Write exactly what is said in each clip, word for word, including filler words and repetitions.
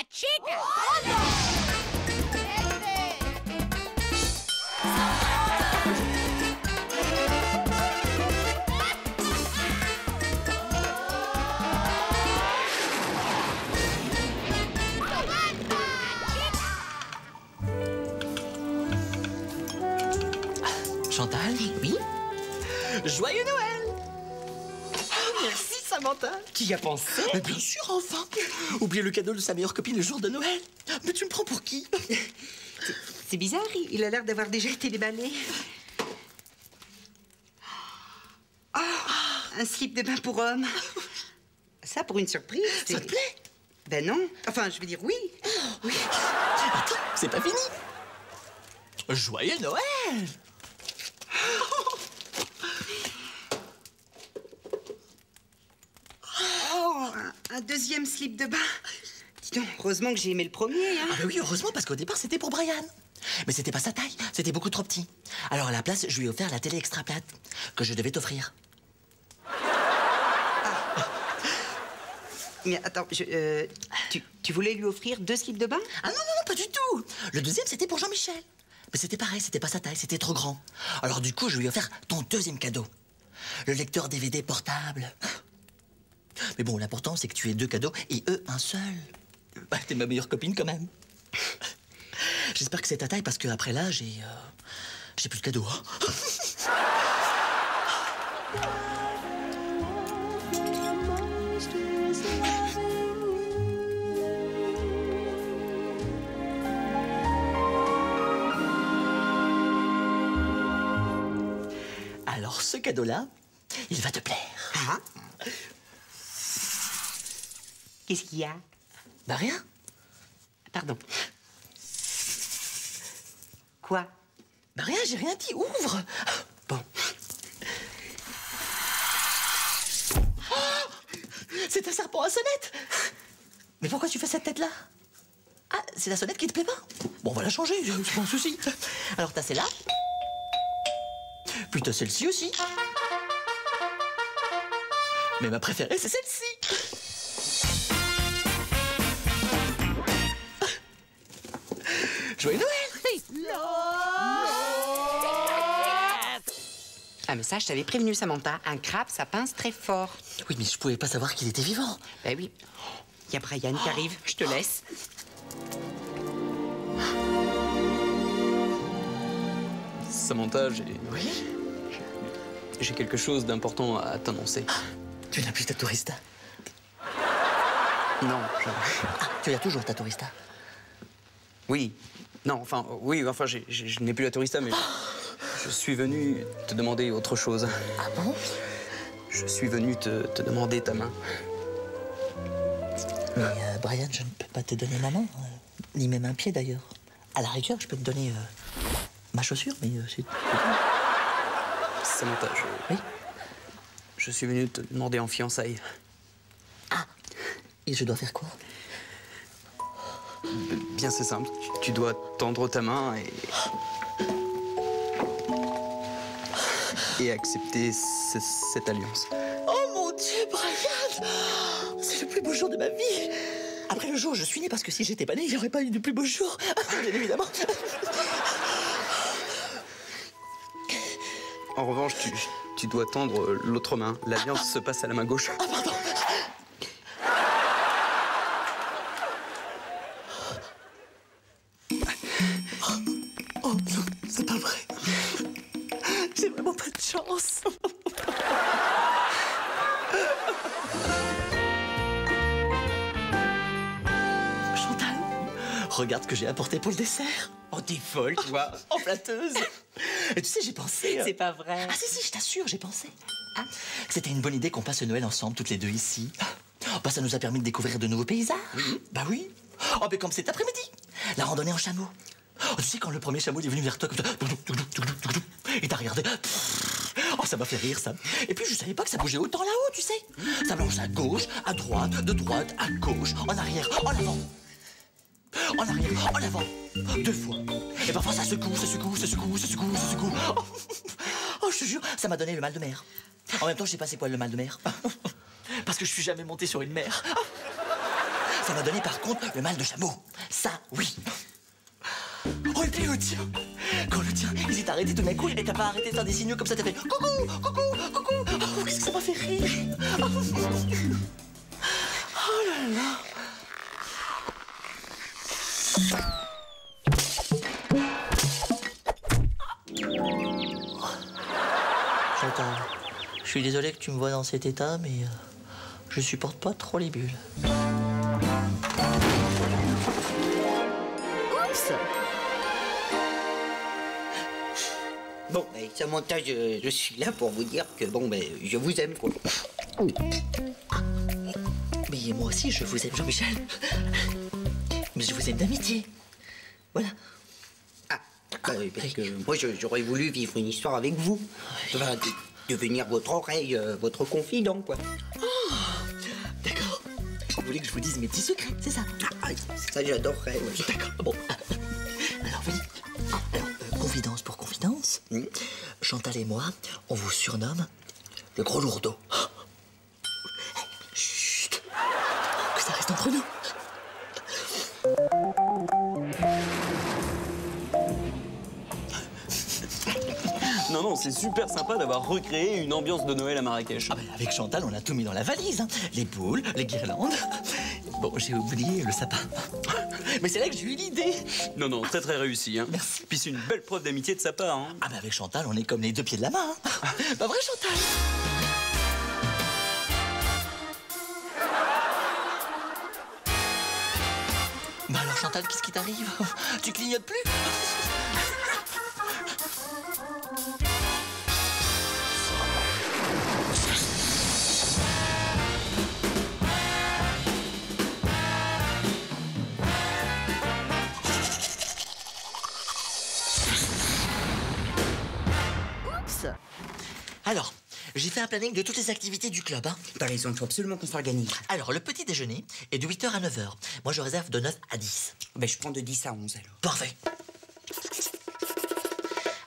Atchik! Oh Chantal? Oui? Joyeux Noël! Oh, merci, Samantha! Qui y a pensé? Mais bien sûr, enfin! Oubliez le cadeau de sa meilleure copine le jour de Noël! Mais tu me prends pour qui? C'est bizarre, il a l'air d'avoir déjà été déballé. Oh, un slip de bain pour homme. Ça, pour une surprise. Ça te plaît? Ben non. Enfin, je veux dire oui. Oui. Attends, c'est pas fini! Joyeux Noël! Oh, un, un deuxième slip de bain. Dis donc, heureusement que j'ai aimé le premier, hein. Ah ben oui, heureusement, parce qu'au départ, c'était pour Brian. Mais c'était pas sa taille, c'était beaucoup trop petit. Alors à la place, je lui ai offert la télé extra plate que je devais t'offrir. Ah. Mais attends, je, euh, tu, tu voulais lui offrir deux slips de bain? Ah non, non, non, pas du tout. Le deuxième, c'était pour Jean-Michel. Mais c'était pareil, c'était pas sa taille, c'était trop grand. Alors du coup, je lui ai offert ton deuxième cadeau. Le lecteur D V D portable. Mais bon, l'important, c'est que tu aies deux cadeaux et eux, un seul. Bah, t'es ma meilleure copine, quand même. J'espère que c'est ta taille, parce qu'après là, j'ai... Euh, j'ai plus de cadeaux. Alors, ce cadeau-là, il va te plaire. Ah. Qu'est-ce qu'il y a? Bah rien. Pardon. Quoi? Bah rien, j'ai rien dit. Ouvre. Bon. Oh, c'est un serpent à sonnette. Mais pourquoi tu fais cette tête-là? Ah, c'est la sonnette qui te plaît pas? Bon, on va la changer, c'est pas un souci. Alors, t'as celle-là. Puis t'as celle-ci aussi. Mais ma préférée, c'est celle-ci. Joyeux Noël! Ah, mais ça, je t'avais prévenu, Samantha. Un crabe, ça pince très fort. Oui, mais je pouvais pas savoir qu'il était vivant. Ben oui. Il y a Brian qui arrive. Je te laisse. Samantha, j'ai... Oui? J'ai quelque chose d'important à t'annoncer. Tu n'as plus ta tourista? Non. Je... Ah, tu as toujours ta tourista? Oui. Non, enfin, oui, enfin, j'ai, j'ai, je n'ai plus la tourista, mais je, je suis venu te demander autre chose. Ah bon? Je suis venu te, te demander ta main. Mais euh, Brian, je ne peux pas te donner ma main, euh, ni même un pied d'ailleurs. À la rigueur, je peux te donner euh, ma chaussure, mais euh, c'est... C'est mon tâche. Oui. Je suis venu te demander en fiançailles. Ah. Et je dois faire quoi? Bien, c'est simple. Tu dois tendre ta main et... et accepter ce, cette alliance. Oh mon Dieu, Brian! C'est le plus beau jour de ma vie! Après le jour où je suis née, parce que si j'étais pas née, il n'y aurait pas eu de plus beau jour. Bien évidemment. En revanche, tu, tu dois tendre l'autre main. L'alliance se passe à la main gauche. Ah, pardon. Chantal, regarde ce que j'ai apporté pour le dessert. Oh, t'es folle, toi. En flatteuse. Et tu sais, j'ai pensé... C'est pas vrai. Ah si, si, je t'assure, j'ai pensé. Ah. C'était une bonne idée qu'on passe Noël ensemble, toutes les deux, ici. Bah, ça nous a permis de découvrir de nouveaux paysages. Mmh. Bah oui. Oh, mais comme cet après-midi, la randonnée en chameau. Oh, tu sais, quand le premier chameau est venu vers toi, comme ça... Et t'as regardé... Oh, ça m'a fait rire, ça. Et puis, je savais pas que ça bougeait autant là-haut, tu sais. Ça bouge à gauche, à droite, de droite, à gauche, en arrière, en avant. En arrière, en avant. Deux fois. Et parfois, ça secoue, ça secoue, ça secoue, ça secoue, ça secoue. Oh, oh je te jure, ça m'a donné le mal de mer. En même temps, je sais pas c'est quoi le mal de mer. Parce que je suis jamais montée sur une mer. ça va donner par contre le mal de chameau. Ça, oui. Oh, et puis le tien. Quand le tien, il s'est arrêté tout d'un coup et t'as pas arrêté de faire des signaux comme ça, t'as fait coucou, coucou, coucou. Oh, qu'est-ce que ça m'a fait rire. Oh là là. Chantal, je suis désolé que tu me vois dans cet état, mais euh, je supporte pas trop les bulles. Oups. Bon, avec Samantha, je, je suis là pour vous dire que bon, ben, je vous aime quoi. Mais moi aussi, je vous aime, Jean-Michel. Mais je vous aime d'amitié. Voilà. Ah, d'accord, ah, parce que moi, j'aurais voulu vivre une histoire avec vous. Oui. Enfin, de, devenir votre oreille, euh, votre confident, quoi. Oh, d'accord. Vous voulez que je vous dise mes petits secrets, c'est ça? Ah, ça, j'adorerais. Ouais. D'accord, bon. Alors, oui. Alors, euh, confidence pour confidence, mmh. Chantal et moi, on vous surnomme le gros lourdeau. Oh. Chut. Que ça reste entre nous. Non, non, c'est super sympa d'avoir recréé une ambiance de Noël à Marrakech. Ah ben, avec Chantal, on a tout mis dans la valise, hein. Les boules, les guirlandes. Bon, j'ai oublié le sapin. Mais c'est là que j'ai eu l'idée. Non, non, très très réussi, hein. Merci. Puis c'est une belle preuve d'amitié de sa part, hein. Ah ben, avec Chantal, on est comme les deux pieds de la main, hein. Pas vrai, Chantal? Bah alors Chantal, qu'est-ce qui t'arrive? Tu clignotes plus? Oups. Alors, j'ai fait un planning de toutes les activités du club, hein. T'as raison, il faut absolument qu'on s'organise. Alors, le petit déjeuner est de huit heures à neuf heures. Moi, je réserve de neuf à dix. Ben, je prends de dix à onze, alors. Parfait.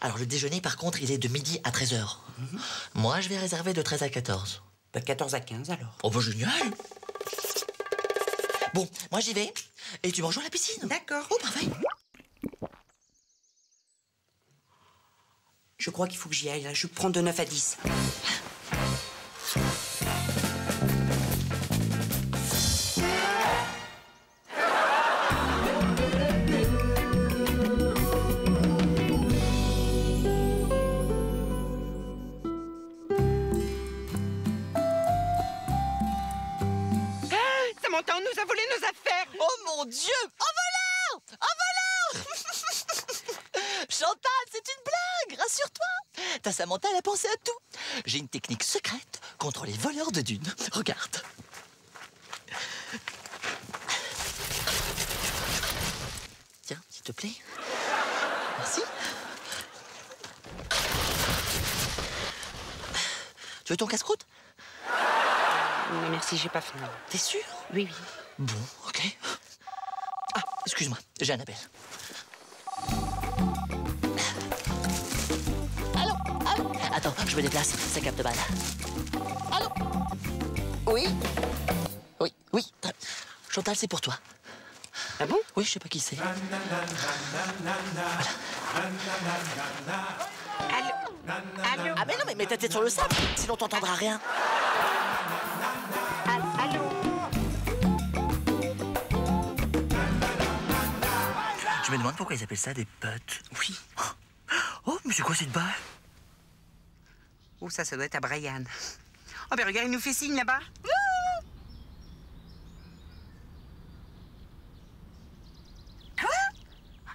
Alors, le déjeuner, par contre, il est de midi à treize heures. Mm-hmm. Moi, je vais réserver de treize à quatorze. Ben, quatorze à quinze, alors. Oh, ben, génial. Bon, moi, j'y vais. Et tu me rejoins à la piscine. D'accord. Oh, parfait. Je crois qu'il faut que j'y aille, là. Je prends de neuf à dix. Samantha, elle a pensé à tout. J'ai une technique secrète contre les voleurs de dunes. Regarde. Tiens, s'il te plaît. Merci. Tu veux ton casse-croûte? Non, merci, j'ai pas faim. T'es sûr? Oui, oui. Bon, ok. Ah, excuse-moi, j'ai un appel. Attends, je me déplace, ça capte mal. Allô? Oui? Oui, oui. Chantal, c'est pour toi. Ah bon? Oui, je sais pas qui c'est. Voilà. Allô? Allô? Ah mais non, mais mets ta tête sur le sable, sinon t'entendras rien. Allô? Je me demande pourquoi ils appellent ça des potes. Oui. Oh, mais c'est quoi cette balle? Oh, ça, ça doit être à Brian. Oh, ben regarde, il nous fait signe là-bas. Quoi?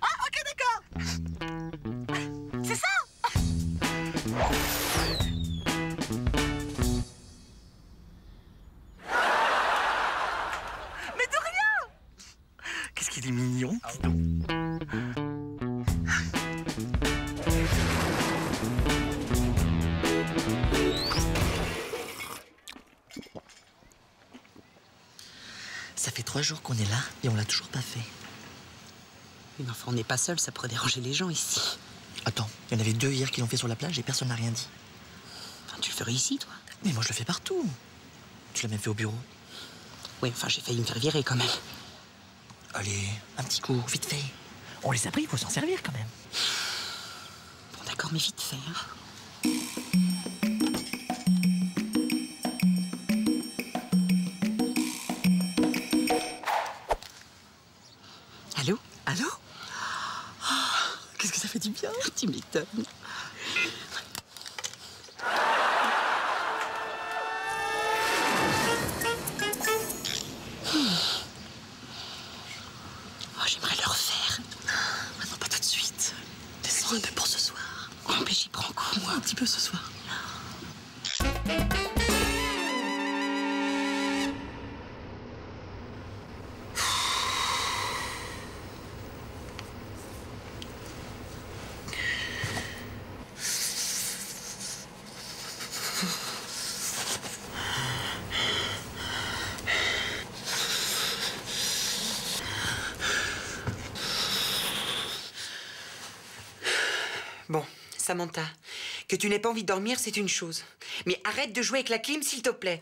Ah, ok, d'accord. C'est ça? Mais de rien! Qu'est-ce qu'il est mignon, dis donc. Ça fait trois jours qu'on est là et on l'a toujours pas fait. Mais enfin, on n'est pas seul, ça pourrait déranger les gens ici. Attends, il y en avait deux hier qui l'ont fait sur la plage et personne n'a rien dit. Enfin, tu le ferais ici, toi? Mais moi, je le fais partout. Tu l'as même fait au bureau. Oui, enfin, j'ai failli me faire virer quand même. Allez, un petit coup, vite fait. On les a pris, il faut s'en servir quand même. Bon d'accord, mais vite fait, hein. Allô? Allô? Oh, qu'est-ce que ça fait du bien? Tu m'étonnes. Ce soir. Bon, Samantha. Que tu n'aies pas envie de dormir, c'est une chose. Mais arrête de jouer avec la clim, s'il te plaît.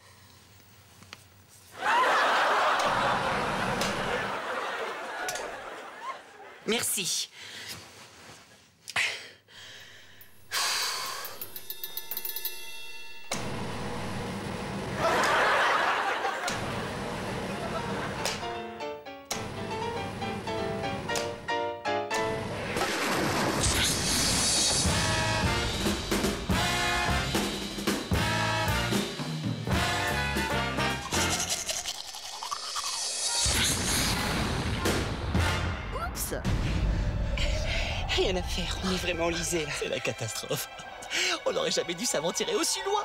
Merci. Rien à faire, on est vraiment lisés là. C'est la catastrophe. On n'aurait jamais dû s'aventurer aussi loin.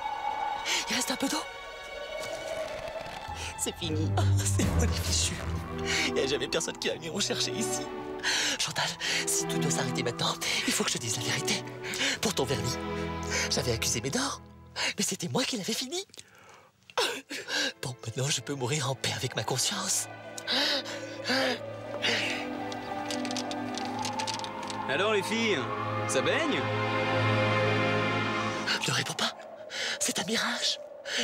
Il reste un peu d'eau. C'est fini. Oh, c'est bon, les fichus. Il n'y a jamais personne qui va venir nous chercher ici. Chantal, si tout doit s'arrêter maintenant, il faut que je te dise la vérité. Pour ton vernis, j'avais accusé Médor, mais c'était moi qui l'avais fini. Bon, maintenant je peux mourir en paix avec ma conscience. Alors les filles, ça baigne? Ne réponds pas, c'est un mirage.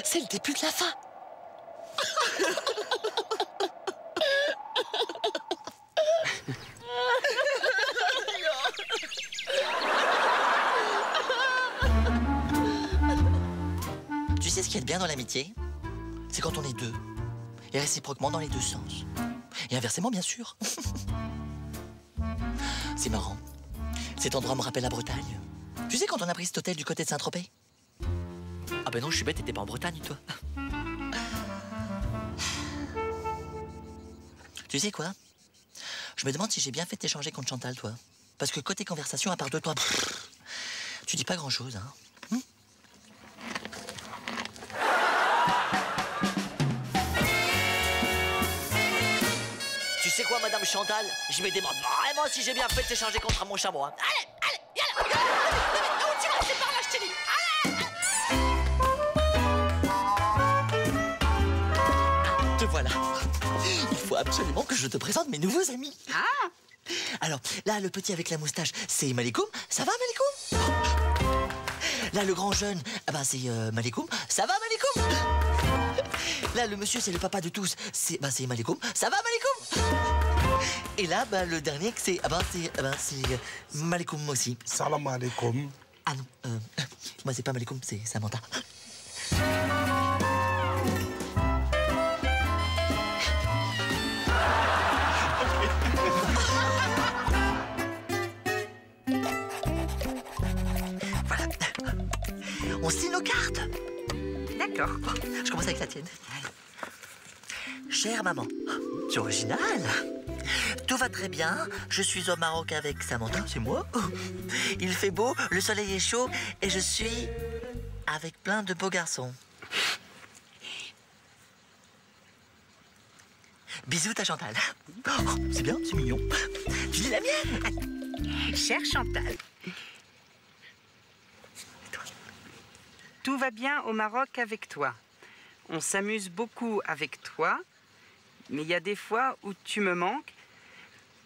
C'est le début de la fin. Tu sais ce qu'il y a de bien dans l'amitié? C'est quand on est deux. Et réciproquement dans les deux sens. Et inversement, bien sûr. C'est marrant. Cet endroit me rappelle la Bretagne. Tu sais quand on a pris cet hôtel du côté de Saint-Tropez? Ah ben non, je suis bête, t'étais pas en Bretagne, toi. Tu sais quoi? Je me demande si j'ai bien fait t'échanger contre Chantal, toi. Parce que côté conversation, à part de toi, tu dis pas grand-chose, hein. Tu sais quoi, madame Chantal? Je me demande vraiment si j'ai bien fait de t'échanger contre mon chameau. Hein. Allez, allez, y'a là, là, où tu vas? C'est par là, je t'ai dit. Allez, allez. Te voilà. Il faut absolument que je te présente mes nouveaux amis. Ah. Alors, là, le petit avec la moustache, c'est Malekoum. Ça va, Malekoum? Là, le grand jeune, ah ben, c'est euh, Malekoum. Ça va, Malekoum? Là, le monsieur, c'est le papa de tous. C'est ben, Malekoum. Ça va, Malekoum? Et là, ben, le dernier, c'est ah ben, ah ben, euh, Malekoum aussi. Salam Malekoum. Ah non, euh, euh, moi, c'est pas Malekoum, c'est Samantha. Voilà. On signe nos cartes. D'accord. Je commence avec la tienne. Chère maman, tu es originale. Tout va très bien, je suis au Maroc avec Samantha, c'est moi. Il fait beau, le soleil est chaud et je suis avec plein de beaux garçons. Bisous ta Chantal. Oh, c'est bien, c'est mignon. Tu dis la mienne. Chère Chantal. Tout va bien au Maroc avec toi. On s'amuse beaucoup avec toi, mais il y a des fois où tu me manques.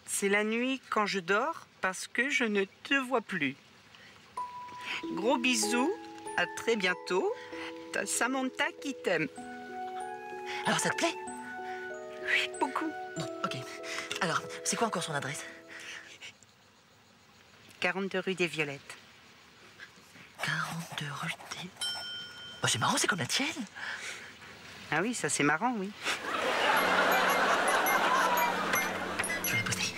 C'est la nuit quand je dors parce que je ne te vois plus. Gros bisous, à très bientôt. Ta Samantha qui t'aime. Alors ça te plaît? Oui, beaucoup. Bon, ok. Alors, c'est quoi encore son adresse? quarante-deux rue des Violettes. quarante-deux rue des... Oh, c'est marrant, c'est comme la tienne. Ah oui, ça c'est marrant, oui. Je vais la poster.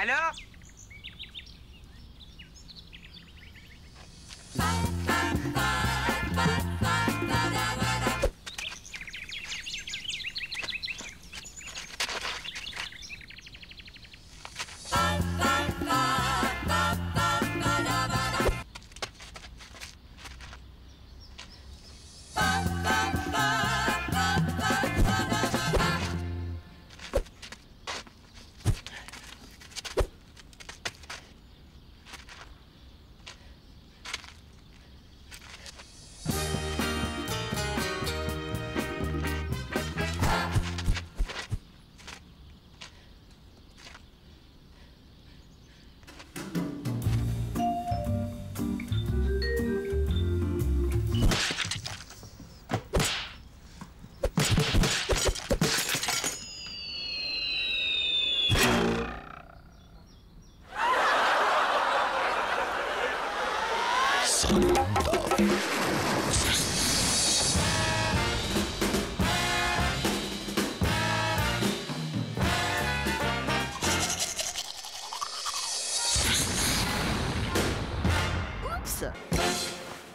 Alors ?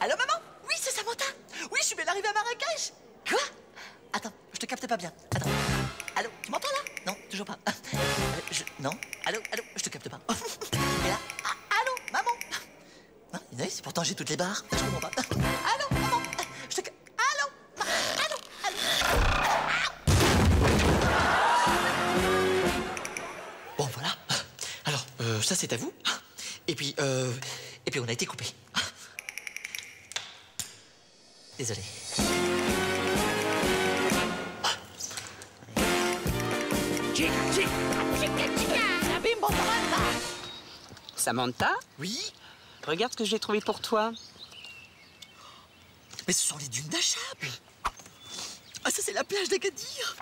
Allô, maman? Oui, c'est Samantha. Oui, je suis bien arrivée à Marrakech. Quoi? Attends, je te capte pas bien. Attends. Allô, tu m'entends là? Non, toujours pas. Euh, je... Non. Allô, allô, je te capte pas. Et là, ah, allô, maman? Hein, Inès, pourtant j'ai toutes les barres. Je comprends pas. Allô, maman? Je te capte. Allô, ma... allô, allô. Bon, voilà. Alors, euh, ça c'est à vous. Et puis, euh... et puis on a été coupé. Désolé. Samantha? Oui? Regarde ce que j'ai trouvé pour toi. Mais ce sont les dunes d'Achable. Ah, ça, c'est la plage d'Agadir.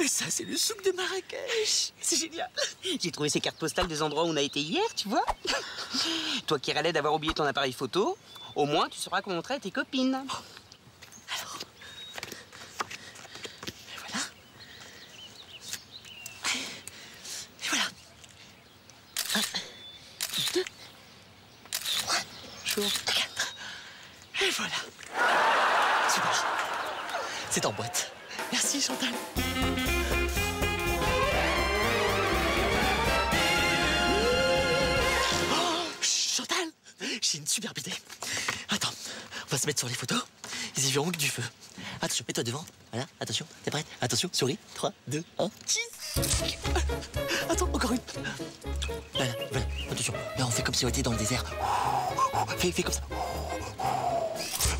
Et ça, c'est le souk de Marrakech. C'est génial. J'ai trouvé ces cartes postales des endroits où on a été hier, tu vois. Toi qui râlais d'avoir oublié ton appareil photo, au moins tu sauras comment on traite tes copines. Alors. Et voilà. Et voilà. Un, deux, trois, jour, quatre. Et voilà. Super. C'est en boîte. Merci Chantal. J'ai une superbe idée. Attends, on va se mettre sur les photos. Ils y verront que du feu. Attention, mets-toi devant. Voilà, attention, t'es prête? Attention, souris. trois, deux, un, cheese. Attends, encore une. Voilà, voilà, attention. Là, on fait comme si on était dans le désert. Fais, fais comme ça.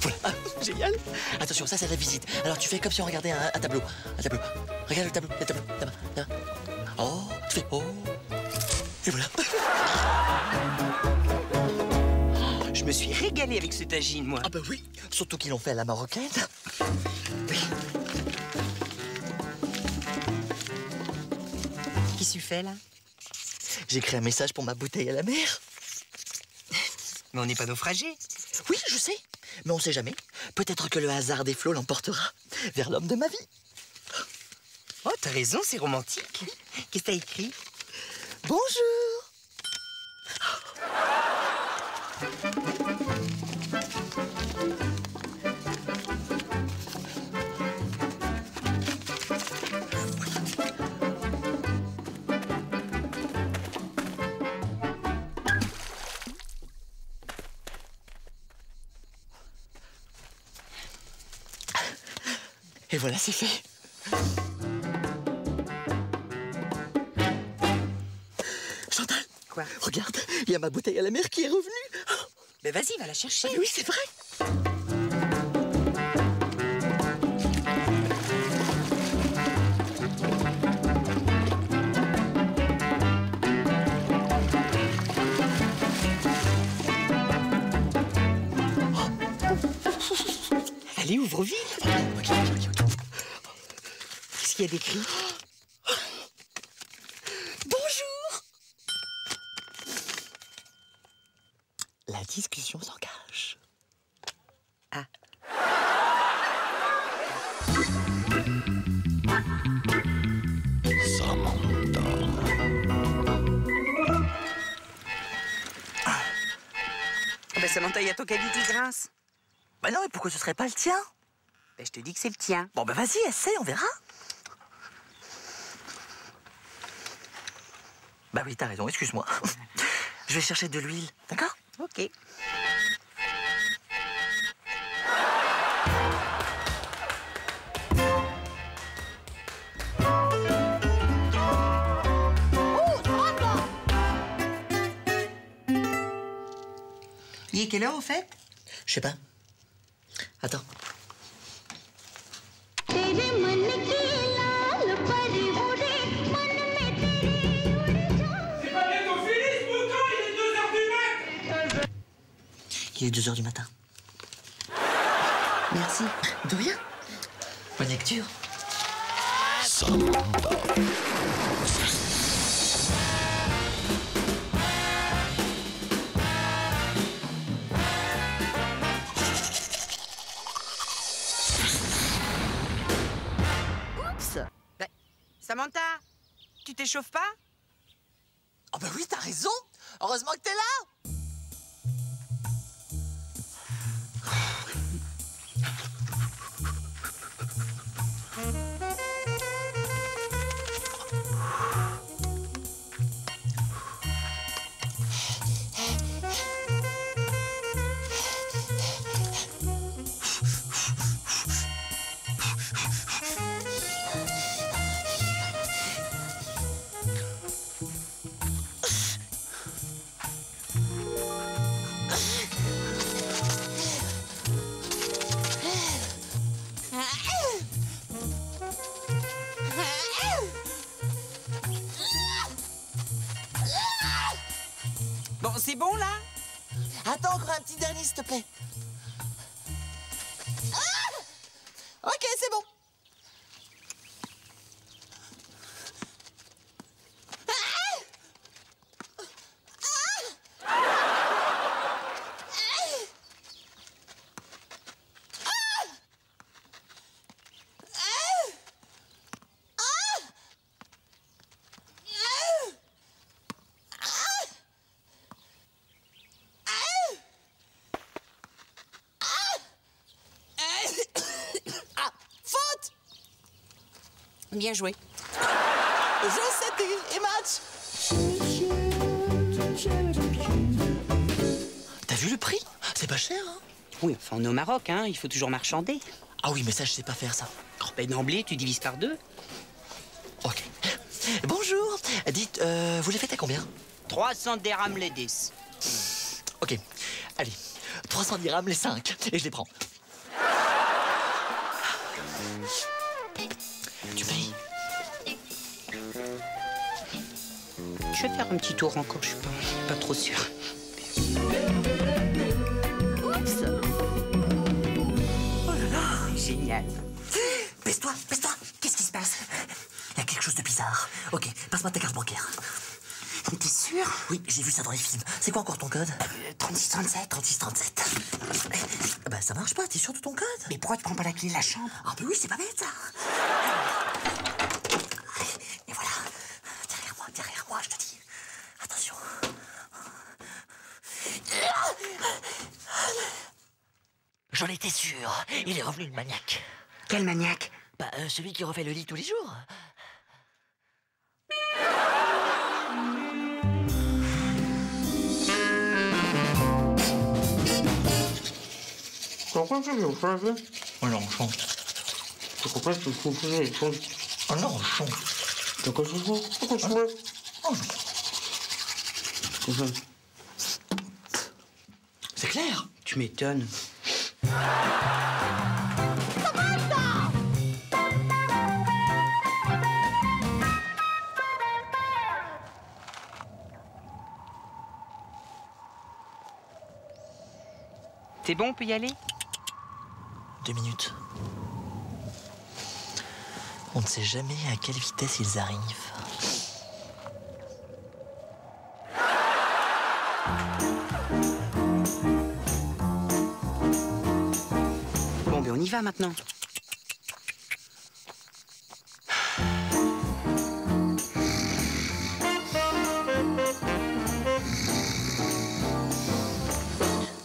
Voilà, ah, génial. Attention, ça, c'est la visite. Alors, tu fais comme si on regardait un, un tableau. Un tableau. Regarde le tableau, le tableau. Là-bas, là-bas. Oh, tu fais oh. Et voilà. Je me suis régalée avec ce tagine, moi. Ah bah oui, surtout qu'ils l'ont fait à la marocaine. Oui. Qu'est-ce que tu fais, là? J'ai écrit un message pour ma bouteille à la mer. Mais on n'est pas naufragés. Oui, je sais, mais on sait jamais. Peut-être que le hasard des flots l'emportera vers l'homme de ma vie. Oh, t'as raison, c'est romantique. Qu'est-ce que t'as écrit? Bonjour. Et voilà, c'est fait. Chantal, quoi? Regarde, il y a ma bouteille à la mer qui est revenue. Ben vas-y, va la chercher. Ah, oui, c'est vrai. trop vite. Ok, ok, ok. Qu'est-ce qu'il y a d'écrit? Bonjour. La discussion s'engage. Ah. Samantha, il y a ton caddie qui grince. Bah non, mais pourquoi ce serait pas le tien? Bah je te dis que c'est le tien. Bon bah vas-y, essaie, on verra. Bah oui, t'as raison, excuse-moi. Je vais chercher de l'huile, d'accord? Ok. Il est quelle heure, au fait? Je sais pas. Attends. C'est pas bientôt fini, ce bouton? Il est deux heures du mat! Il est deux heures du matin. Merci. De rien. Bonne lecture. Samantha, tu t'échauffes pas? Ah oh ben oui, t'as raison. Heureusement que t'es là. S'il te plaît. Ah! Ok, c'est bon. Ah! Ah! Ah! Ah! Ah! Ah! Bien joué. Je sais et match. T'as vu le prix? C'est pas cher, hein? Oui, enfin, on est au Maroc, hein? Il faut toujours marchander. Ah oui, mais ça, je sais pas faire, ça. Oh, ben, d'emblée, tu divises par deux. Ok. Bonjour. Dites, euh, vous les faites à combien? trois cents dirhams les dix. Ok. Allez, trois cents dirhams les cinq. Et je les prends. Tu payes? Je vais faire un petit tour encore, je suis pas, je suis pas trop sûre. Oups. Oh là là, génial. Baisse-toi, baisse-toi. Qu'est-ce qui se passe? Il y a quelque chose de bizarre. Ok, passe-moi ta carte bancaire. T'es sûr? Oui, j'ai vu ça dans les films. C'est quoi encore ton code? euh, trente-six trente-sept. trente-six trente-sept. Bah ben, ça marche pas, t'es sûr de ton code? Mais pourquoi tu prends pas la clé de la chambre? Ah ben oui, c'est pas bête ça. Et voilà. Derrière moi, derrière moi, je te dis. Attention. J'en étais sûr. Il est revenu le maniaque. Quel maniaque? Bah euh, celui qui refait le lit tous les jours. Oh non, on chante. Oh non, on chante. C'est clair. Tu m'étonnes. C'est bon, on peut y aller? deux minutes. On ne sait jamais à quelle vitesse ils arrivent. Bon, ben on y va maintenant.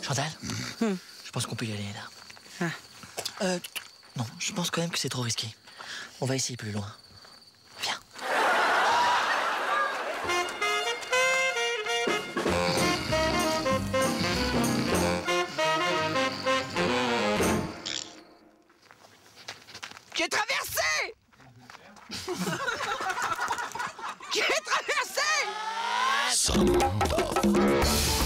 Chantal, mmh. je pense qu'on peut y aller là. Ah. Euh, non, je pense quand même que c'est trop risqué. On va essayer plus loin. Viens. J'ai traversé. J'ai traversé.